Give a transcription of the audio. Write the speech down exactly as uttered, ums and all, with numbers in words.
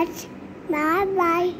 much. Bye-bye.